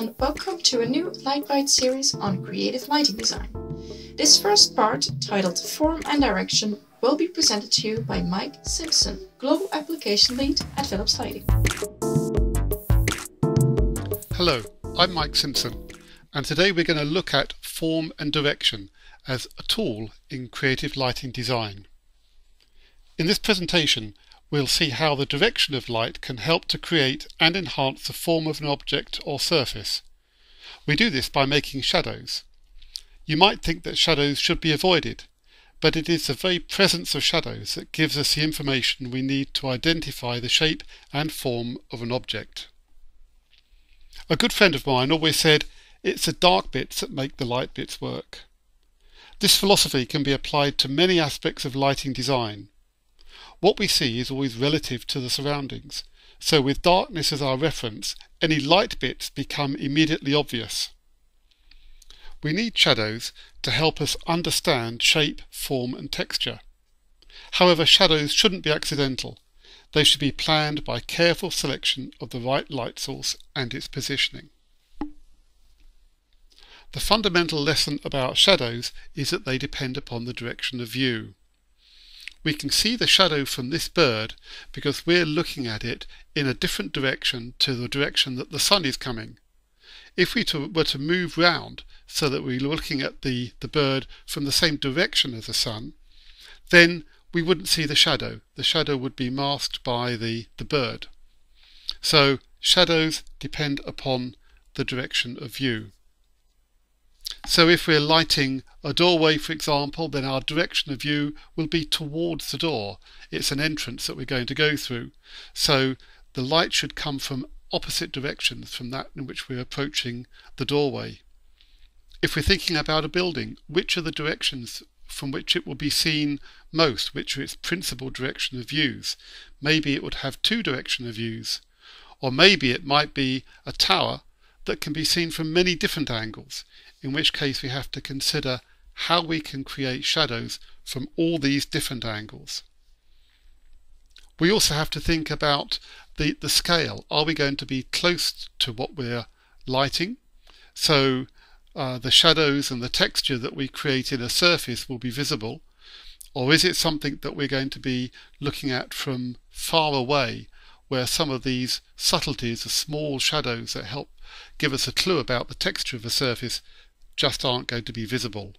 and welcome to a new LightBite series on creative lighting design. This first part, titled Form and Direction, will be presented to you by Mike Simpson, Global Application Lead at Philips Lighting. Hello, I'm Mike Simpson, and today we're going to look at form and direction as a tool in creative lighting design. In this presentation, we'll see how the direction of light can help to create and enhance the form of an object or surface. We do this by making shadows. You might think that shadows should be avoided, but it is the very presence of shadows that gives us the information we need to identify the shape and form of an object. A good friend of mine always said, "It's the dark bits that make the light bits work." This philosophy can be applied to many aspects of lighting design. What we see is always relative to the surroundings, so with darkness as our reference, any light bits become immediately obvious. We need shadows to help us understand shape, form and texture. However, shadows shouldn't be accidental. They should be planned by careful selection of the right light source and its positioning. The fundamental lesson about shadows is that they depend upon the direction of view. We can see the shadow from this bird because we're looking at it in a different direction to the direction that the sun is coming. If we were to move round so that we were looking at the bird from the same direction as the sun, then we wouldn't see the shadow. The shadow would be masked by the bird. So shadows depend upon the direction of view. So if we're lighting a doorway, for example, then our direction of view will be towards the door. It's an entrance that we're going to go through. So the light should come from opposite directions from that in which we're approaching the doorway. If we're thinking about a building, which are the directions from which it will be seen most, which are its principal direction of views? Maybe it would have two direction of views, or maybe it might be a tower that can be seen from many different angles, in which case we have to consider how we can create shadows from all these different angles. We also have to think about the scale. Are we going to be close to what we're lighting? So the shadows and the texture that we create in a surface will be visible, or is it something that we're going to be looking at from far away, where some of these subtleties, the small shadows that help give us a clue about the texture of a surface, just aren't going to be visible.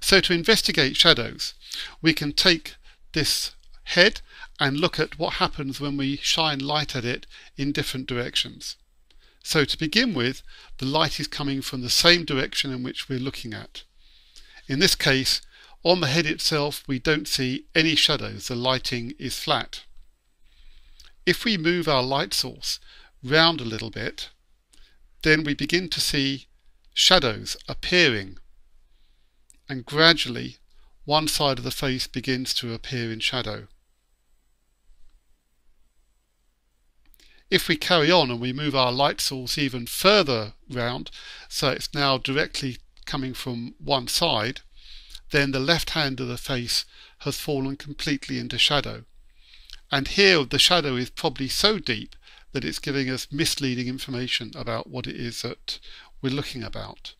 So to investigate shadows, we can take this head and look at what happens when we shine light at it in different directions. So to begin with, the light is coming from the same direction in which we're looking at. In this case, on the head itself, we don't see any shadows. The lighting is flat. If we move our light source round a little bit, then we begin to see shadows appearing. And gradually, one side of the face begins to appear in shadow. If we carry on and we move our light source even further round, so it's now directly coming from one side, then the left hand of the face has fallen completely into shadow. And here the shadow is probably so deep that it's giving us misleading information about what it is that we're looking about.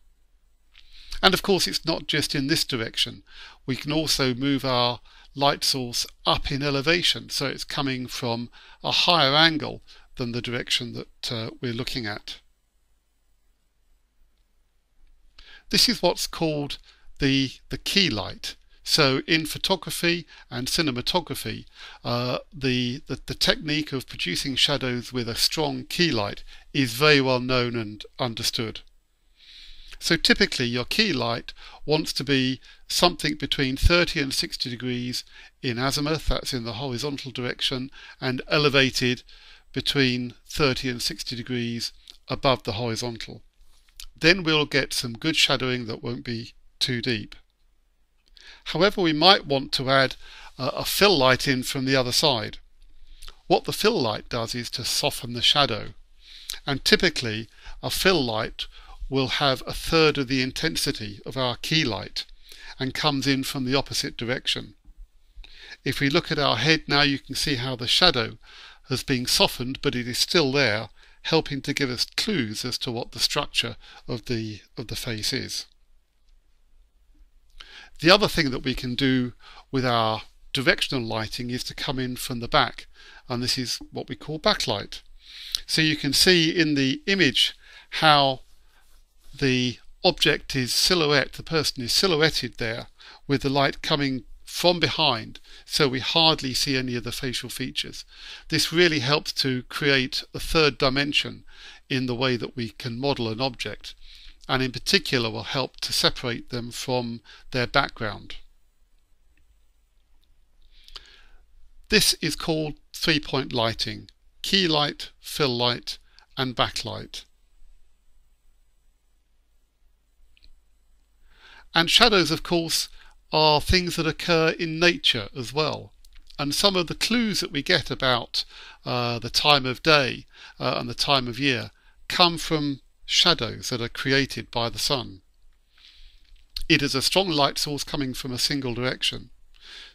And of course it's not just in this direction. We can also move our light source up in elevation, so it's coming from a higher angle than the direction that we're looking at. This is what's called the key light. So in photography and cinematography, the technique of producing shadows with a strong key light is very well known and understood. So typically your key light wants to be something between 30 and 60 degrees in azimuth, that's in the horizontal direction, and elevated between 30 and 60 degrees above the horizontal. Then we'll get some good shadowing that won't be too deep. However, we might want to add a fill light in from the other side. What the fill light does is to soften the shadow, and typically a fill light will have a third of the intensity of our key light and comes in from the opposite direction. If we look at our head now, you can see how the shadow has been softened, but it is still there helping to give us clues as to what the structure of the face is. The other thing that we can do with our directional lighting is to come in from the back, and this is what we call backlight. So you can see in the image how the object is silhouette, the person is silhouetted there with the light coming from behind, so we hardly see any of the facial features. This really helps to create a third dimension in the way that we can model an object, and in particular will help to separate them from their background. This is called three-point lighting: key light, fill light and backlight. And shadows, of course, are things that occur in nature as well, and some of the clues that we get about the time of day and the time of year come from shadows that are created by the sun. It is a strong light source coming from a single direction.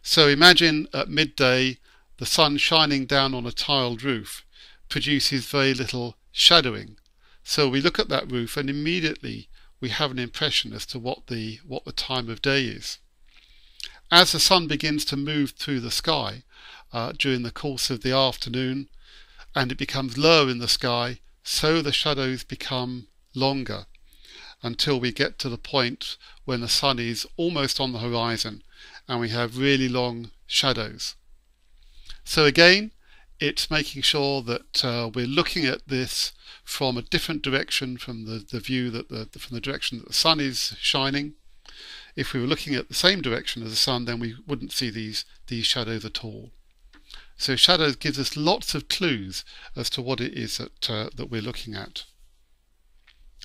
So imagine at midday the sun shining down on a tiled roof produces very little shadowing. So we look at that roof and immediately we have an impression as to what the time of day is. As the sun begins to move through the sky during the course of the afternoon and it becomes lower in the sky, so the shadows become longer until we get to the point when the sun is almost on the horizon and we have really long shadows. So again, it's making sure that we're looking at this from a different direction from the direction that the sun is shining. If we were looking at the same direction as the sun, then we wouldn't see these shadows at all. So shadows gives us lots of clues as to what it is that we're looking at.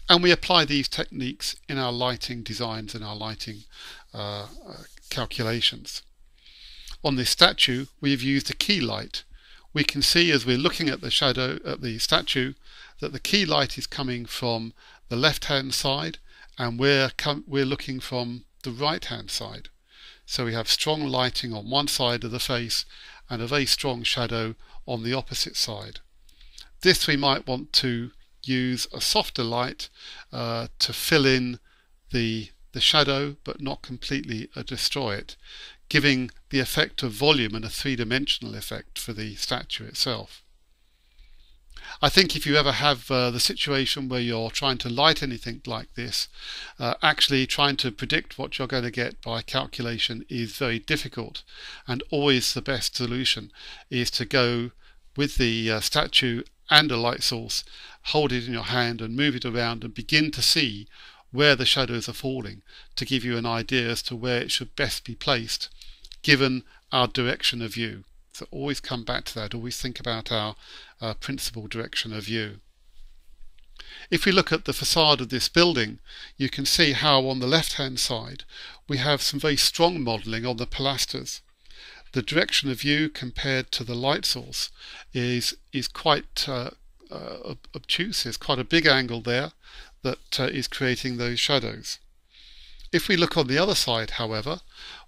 And we apply these techniques in our lighting designs and our lighting calculations. On this statue, we've used a key light. We can see as we're looking at the shadow at the statue that the key light is coming from the left-hand side, and we're looking from the right-hand side. So we have strong lighting on one side of the face and a very strong shadow on the opposite side. This we might want to use a softer light to fill in the shadow, but not completely destroy it, giving the effect of volume and a three-dimensional effect for the statue itself. I think if you ever have the situation where you're trying to light anything like this, actually trying to predict what you're going to get by calculation is very difficult, and always the best solution is to go with the statue and a light source, hold it in your hand and move it around and begin to see where the shadows are falling to give you an idea as to where it should best be placed given our direction of view. So always come back to that, always think about our principal direction of view. If we look at the facade of this building, you can see how on the left-hand side we have some very strong modelling on the pilasters. The direction of view compared to the light source is quite obtuse, there's quite a big angle there that is creating those shadows. If we look on the other side, however,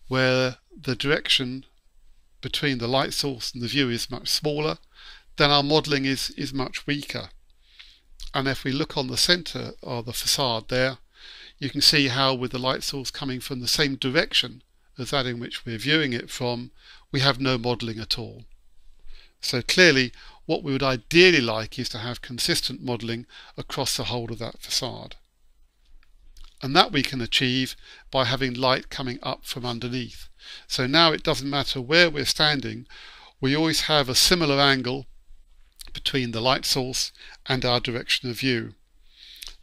where the direction between the light source and the view is much smaller, then our modelling is much weaker. And if we look on the centre of the facade there, you can see how with the light source coming from the same direction as that in which we're viewing it from, we have no modelling at all. So clearly what we would ideally like is to have consistent modelling across the whole of that facade. And that we can achieve by having light coming up from underneath. So now it doesn't matter where we're standing, we always have a similar angle between the light source and our direction of view.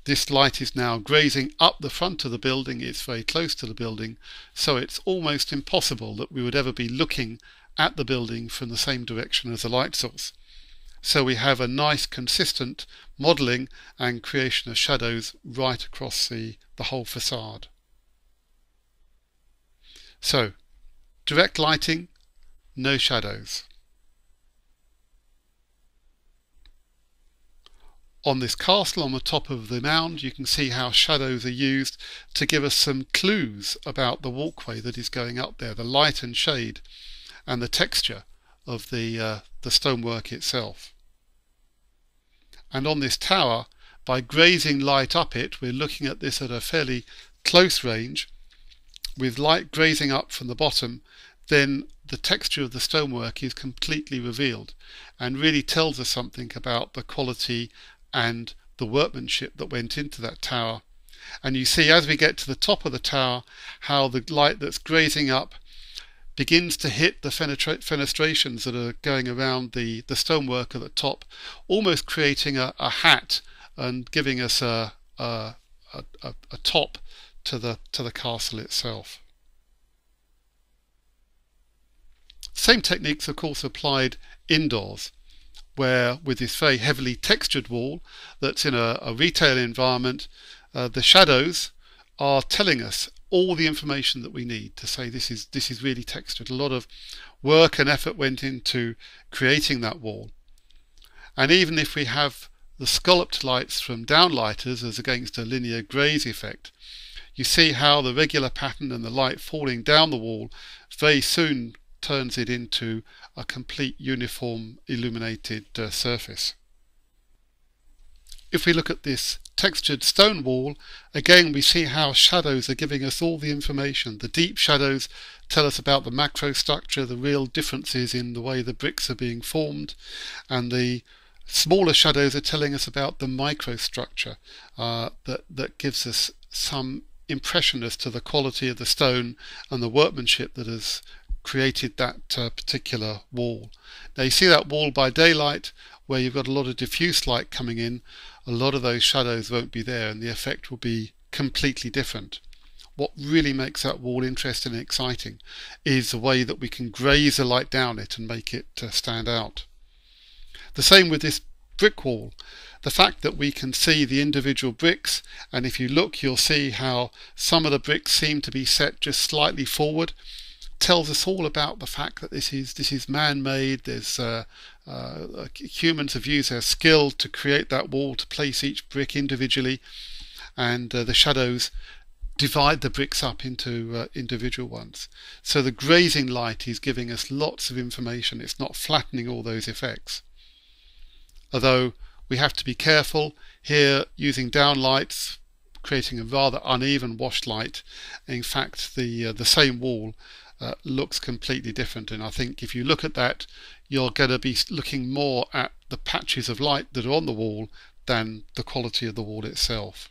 This light is now grazing up the front of the building, it's very close to the building, so it's almost impossible that we would ever be looking at the building from the same direction as the light source. So we have a nice consistent modelling and creation of shadows right across the whole facade. So, direct lighting, no shadows. On this castle on the top of the mound, you can see how shadows are used to give us some clues about the walkway that is going up there, the light and shade and the texture of the stonework itself. and on this tower, by grazing light up it, we're looking at this at a fairly close range, with light grazing up from the bottom, then the texture of the stonework is completely revealed and really tells us something about the quality and the workmanship that went into that tower. And you see, as we get to the top of the tower, how the light that's grazing up begins to hit the fenestrations that are going around the stonework at the top, almost creating a hat and giving us a top to the castle itself. Same techniques, of course, applied indoors, where with this very heavily textured wall that's in a retail environment, the shadows are telling us all the information that we need to say this is really textured. A lot of work and effort went into creating that wall. And even if we have the scalloped lights from downlighters as against a linear graze effect, you see how the regular pattern and the light falling down the wall very soon turns it into a complete uniform illuminated surface. If we look at this textured stone wall, again we see how shadows are giving us all the information. The deep shadows tell us about the macro structure, the real differences in the way the bricks are being formed, and the smaller shadows are telling us about the microstructure that gives us some impression as to the quality of the stone and the workmanship that has created that particular wall. Now you see that wall by daylight, where you've got a lot of diffuse light coming in, a lot of those shadows won't be there and the effect will be completely different. What really makes that wall interesting and exciting is the way that we can graze the light down it and make it stand out. The same with this brick wall. The fact that we can see the individual bricks, and if you look you'll see how some of the bricks seem to be set just slightly forward, tells us all about the fact that this is man-made. There's humans have used their skill to create that wall, to place each brick individually, and the shadows divide the bricks up into individual ones. So the grazing light is giving us lots of information. It's not flattening all those effects. Although we have to be careful here using downlights, creating a rather uneven wash light. In fact, the same wall looks completely different, and I think if you look at that you're going to be looking more at the patches of light that are on the wall than the quality of the wall itself.